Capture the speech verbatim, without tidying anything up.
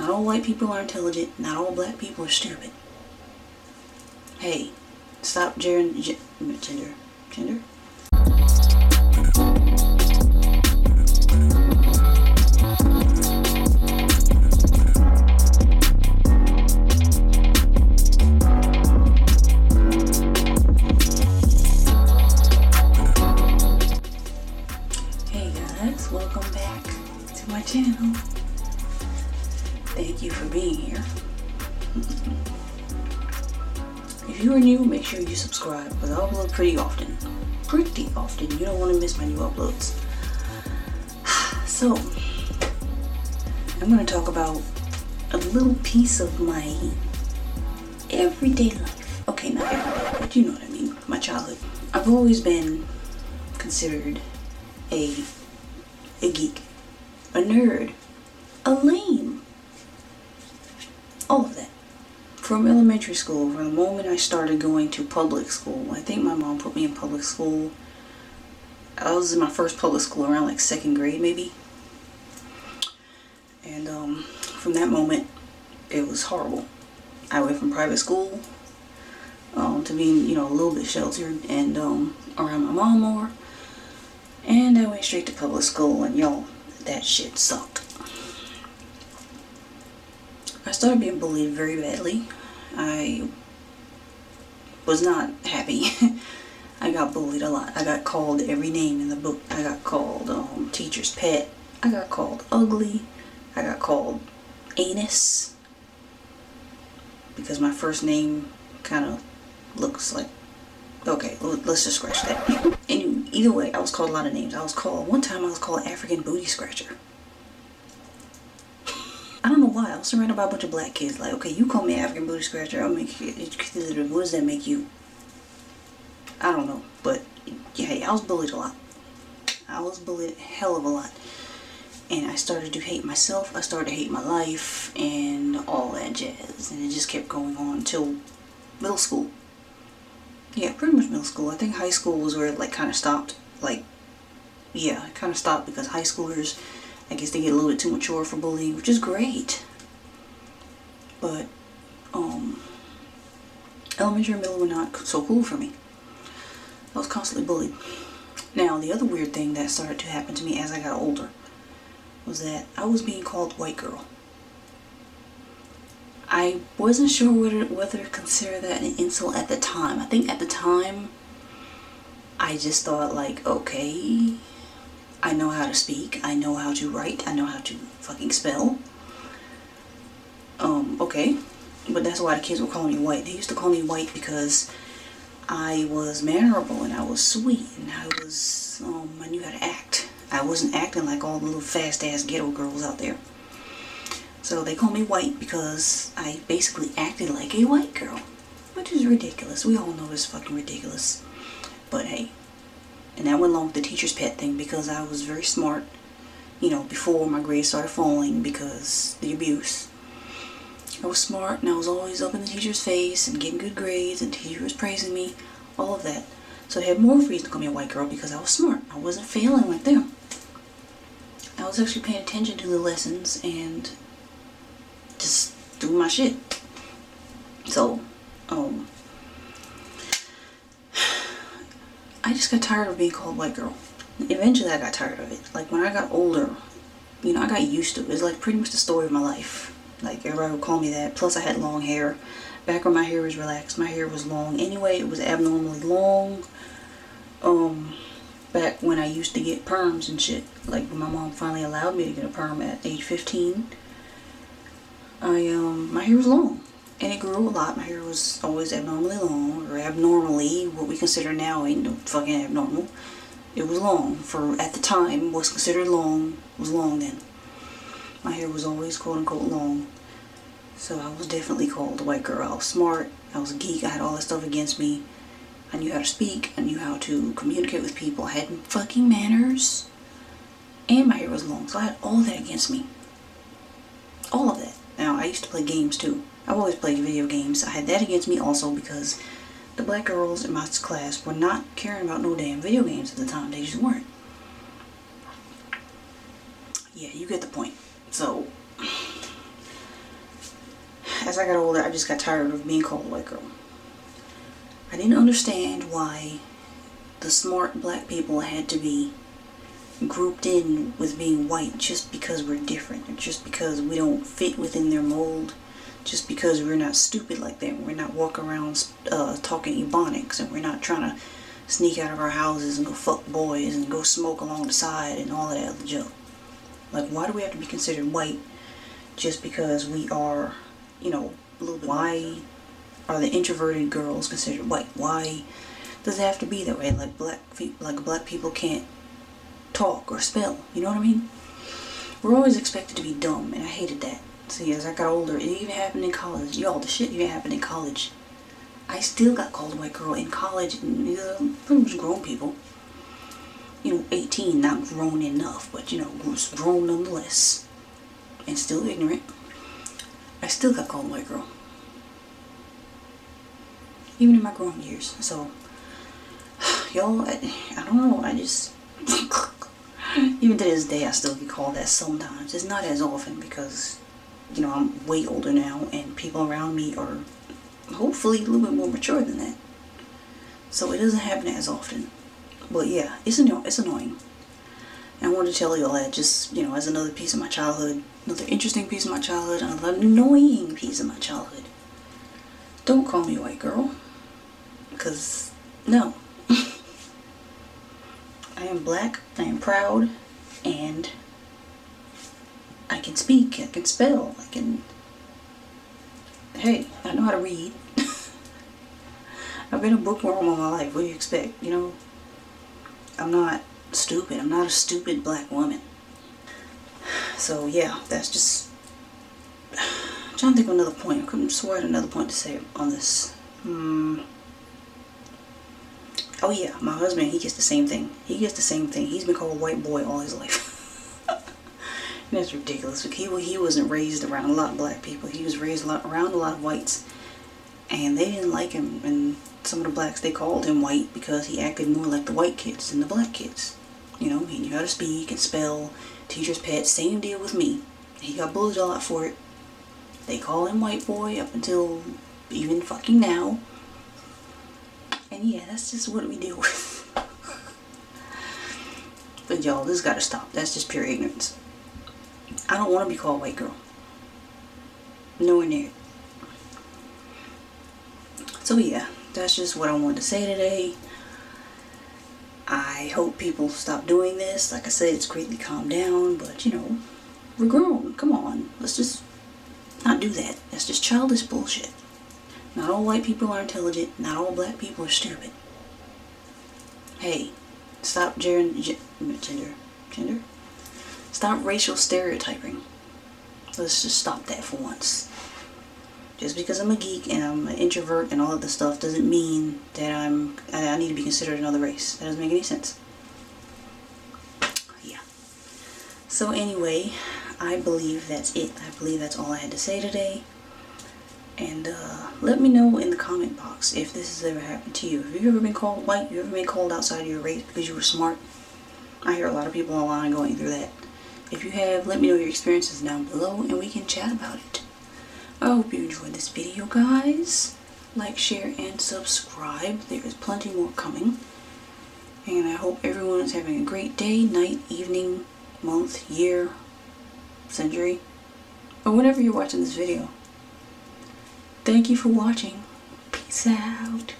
Not all white people are intelligent. Not all black people are stupid. Hey, stop gender, gender, gender. Welcome back to my channel. Thank you for being here. If you are new, make sure you subscribe because I upload pretty often. Pretty often. You don't want to miss my new uploads. So, I'm going to talk about a little piece of my everyday life. Okay, not everyday, but you know what I mean. My childhood. I've always been considered a A geek, a nerd, a lame, all of that. From elementary school, from the moment I started going to public school, I think my mom put me in public school. I was in my first public school around like second grade maybe. And um, from that moment, it was horrible. I went from private school um, to being, you know, a little bit sheltered and um, around my mom more. And I went straight to public school, and y'all, that shit sucked. I started being bullied very badly. I was not happy. I got bullied a lot. I got called every name in the book. I got called um, teacher's pet. I got called ugly. I got called anus. Because my first name kind of looks like... Okay, let's just scratch that. Anyway, either way, I was called a lot of names. I was called, one time I was called African Booty Scratcher. I don't know why. I was surrounded by a bunch of black kids. Like, okay, you call me African Booty Scratcher, I'll make you, what does that make you? I don't know, but yeah, I was bullied a lot. I was bullied a hell of a lot. And I started to hate myself, I started to hate my life, and all that jazz. And it just kept going on until middle school. Yeah, pretty much middle school. I think high school was where it like kind of stopped. Like, yeah, it kind of stopped because high schoolers, I guess they get a little bit too mature for bullying, which is great. But, um, elementary and middle were not so cool for me. I was constantly bullied. Now, the other weird thing that started to happen to me as I got older was that I was being called white girl. I wasn't sure whether, whether to consider that an insult at the time. I think at the time, I just thought like, okay, I know how to speak, I know how to write, I know how to fucking spell. Um, okay, but that's why the kids were calling me white. They used to call me white because I was mannerable and I was sweet and I was, um, I knew how to act. I wasn't acting like all the little fast-ass ghetto girls out there. So they call me white because I basically acted like a white girl, which is ridiculous. We all know it's fucking ridiculous, but hey. And that went along with the teacher's pet thing because I was very smart, you know, before my grades started falling because the abuse. I was smart and I was always up in the teacher's face and getting good grades and the teacher was praising me, all of that. So they had more reason to call me a white girl because I was smart. I wasn't failing like them. I was actually paying attention to the lessons and just do my shit. So, um, I just got tired of being called white girl. Eventually I got tired of it. Like when I got older, you know, I got used to it. It's like pretty much the story of my life. Like everybody would call me that. Plus I had long hair. Back when my hair was relaxed, my hair was long anyway. It was abnormally long. Um, back when I used to get perms and shit. Like when my mom finally allowed me to get a perm at age fifteen. I, um, my hair was long, and it grew a lot. My hair was always abnormally long, or abnormally, what we consider now ain't no fucking abnormal. It was long, for at the time, what's considered long was long then. My hair was always quote-unquote long, so I was definitely called a white girl. I was smart, I was a geek, I had all that stuff against me. I knew how to speak, I knew how to communicate with people, I had fucking manners, and my hair was long, so I had all that against me. All of that. Now, I used to play games too. I've always played video games. I had that against me also because the black girls in my class were not caring about no damn video games at the time. They just weren't. Yeah, you get the point. So, as I got older, I just got tired of being called a white girl. I didn't understand why the smart black people had to be grouped in with being white just because we're different, or just because we don't fit within their mold, just because we're not stupid like them, we're not walking around uh, talking ebonics, and we're not trying to sneak out of our houses and go fuck boys and go smoke along the side and all of that other junk. Like, why do we have to be considered white just because we are, you know, a little bit? Why are the introverted girls considered white? Why does it have to be that way? Like black, like black people can't talk or spell, you know what I mean? We're always expected to be dumb, and I hated that. See, as I got older, it even happened in college. Y'all, the shit even happened in college. I still got called a white girl in college, and uh, pretty much grown people. You know, eighteen, not grown enough, but you know, grown nonetheless. And still ignorant. I still got called a white girl. Even in my grown years. So, y'all, I, I don't know, I just... even to this day, I still get called that sometimes. It's not as often because, you know, I'm way older now, and people around me are hopefully a little bit more mature than that, so it doesn't happen as often. But yeah, it's annoying. It's annoying. And I wanted to tell you all that, just, you know, as another piece of my childhood, another interesting piece of my childhood, another annoying piece of my childhood. Don't call me white girl, because no. I am black. I am proud, and I can speak. I can spell. I can. Hey, I know how to read. I've been a bookworm all my life. What do you expect? You know, I'm not stupid. I'm not a stupid black woman. So yeah, that's just. I'm trying to think of another point. I couldn't swear at another point to say on this. Hmm. Oh yeah, my husband, he gets the same thing. He gets the same thing. He's been called white boy all his life. That's ridiculous. He, he wasn't raised around a lot of black people. He was raised a lot, around a lot of whites. And they didn't like him. And some of the blacks, they called him white because he acted more like the white kids than the black kids. You know, he knew how to speak and spell. Teacher's pet, same deal with me. He got bullied a lot for it. They call him white boy up until even fucking now. And yeah, that's just what we deal with. But y'all, this gotta stop. That's just pure ignorance. I don't want to be called white girl. Nowhere near it. So yeah, that's just what I wanted to say today. I hope people stop doing this. Like I said, it's greatly calmed down, but you know, we're grown. Come on. Let's just not do that. That's just childish bullshit. Not all white people are intelligent. Not all black people are stupid. Hey, stop gender, gender, gender. Stop racial stereotyping. Let's just stop that for once. Just because I'm a geek and I'm an introvert and all of this stuff doesn't mean that I'm I need to be considered another race. That doesn't make any sense. Yeah. So anyway, I believe that's it. I believe that's all I had to say today. And uh, let me know in the comment box if this has ever happened to you. Have you ever been called white? Have you ever been called outside of your race because you were smart? I hear a lot of people online going through that. If you have, let me know your experiences down below and we can chat about it. I hope you enjoyed this video, guys. Like, share, and subscribe. There is plenty more coming. And I hope everyone is having a great day, night, evening, month, year, century, or whenever you're watching this video. Thank you for watching. Peace out.